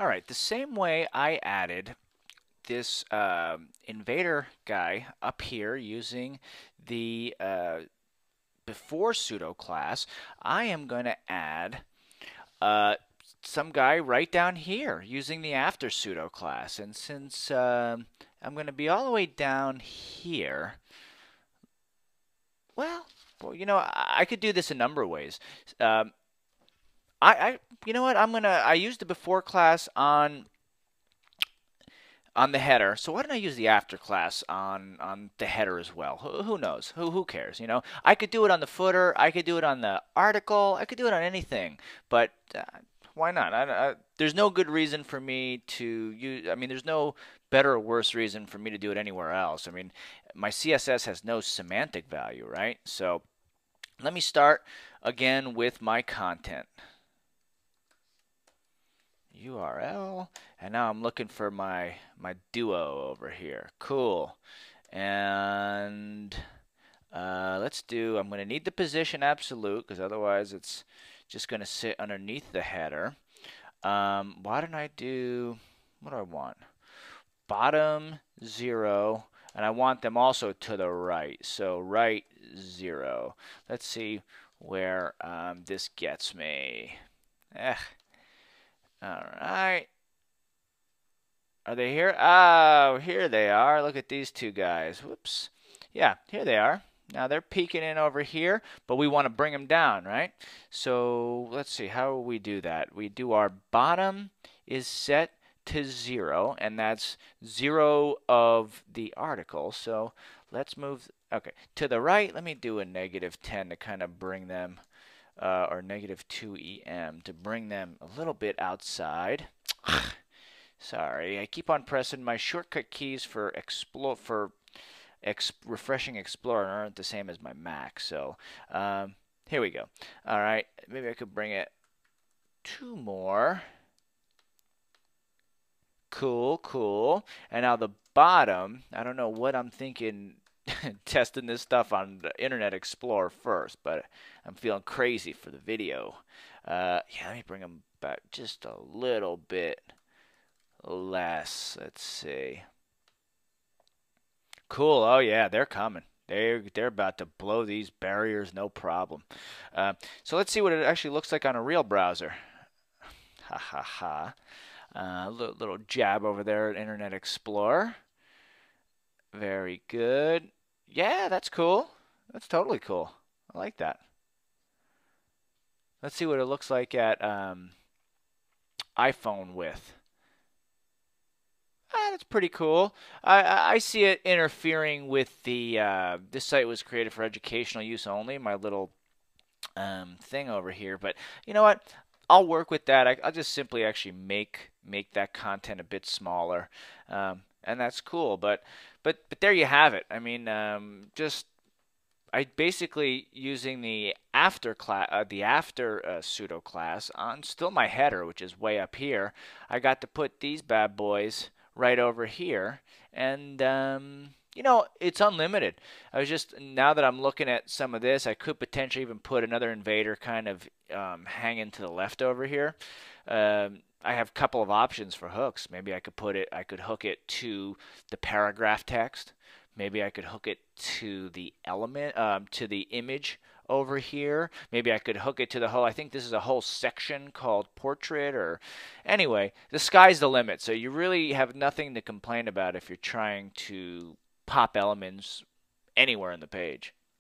All right, the same way I added this invader guy up here using the before pseudo class, I am going to add some guy right down here using the after pseudo class. And since I'm going to be all the way down here, well, you know, I could do this a number of ways. You know what? I used the before class on the header, so why don't I use the after class on the header as well? Who knows? Who cares? You know, I could do it on the footer. I could do it on the article. I could do it on anything, but why not? There's no good reason for me to use. I mean, there's no better or worse reason for me to do it anywhere else. I mean, my CSS has no semantic value, right? So let me start again with my content. URL, and now I'm looking for my duo over here. Cool. And let's do, I'm going to need the position absolute because otherwise it's just going to sit underneath the header. Why don't I do, what do I want? Bottom 0, and I want them also to the right, so right 0. Let's see where this gets me. All right. Are they here? Oh, here they are. Look at these two guys. Whoops. Yeah, here they are. Now they're peeking in over here, but we want to bring them down, right? So let's see how we do that. We do our bottom is set to 0, and that's 0 of the article. So let's move, okay, to the right. Let me do a -10 to kind of bring them or -2 EM to bring them a little bit outside. Sorry, I keep on pressing my shortcut keys for explore, for refreshing Explorer, aren't the same as my Mac. So here we go. All right, maybe I could bring it 2 more. Cool, cool. And now the bottom, I don't know what I'm thinking. Testing this stuff on the Internet Explorer first, but I'm feeling crazy for the video. Yeah, let me bring them back just a little bit less. Let's see. Cool. Oh yeah, they're coming. They're about to blow these barriers, no problem. So let's see what it actually looks like on a real browser. Ha ha ha. Little jab over there at Internet Explorer. Very good. Yeah, that's cool. That's totally cool. I like that. Let's see what it looks like at iPhone width. That's pretty cool. I see it interfering with the this site was created for educational use only, my little thing over here. But you know what? I'll work with that. I'll just simply actually make that content a bit smaller. And that's cool, but there you have it. I mean, just I basically using the after class, the after pseudo class on still my header, which is way up here. I got to put these bad boys right over here, and you know, it's unlimited. I was just, now that I'm looking at some of this, I could potentially even put another invader kind of hanging to the left over here. I have a couple of options for hooks. Maybe I could put it, I could hook it to the paragraph text. Maybe I could hook it to the element, to the image over here. Maybe I could hook it to the whole, I think this is a whole section called portrait, or anyway, the sky's the limit. So you really have nothing to complain about if you're trying to pop elements anywhere in the page.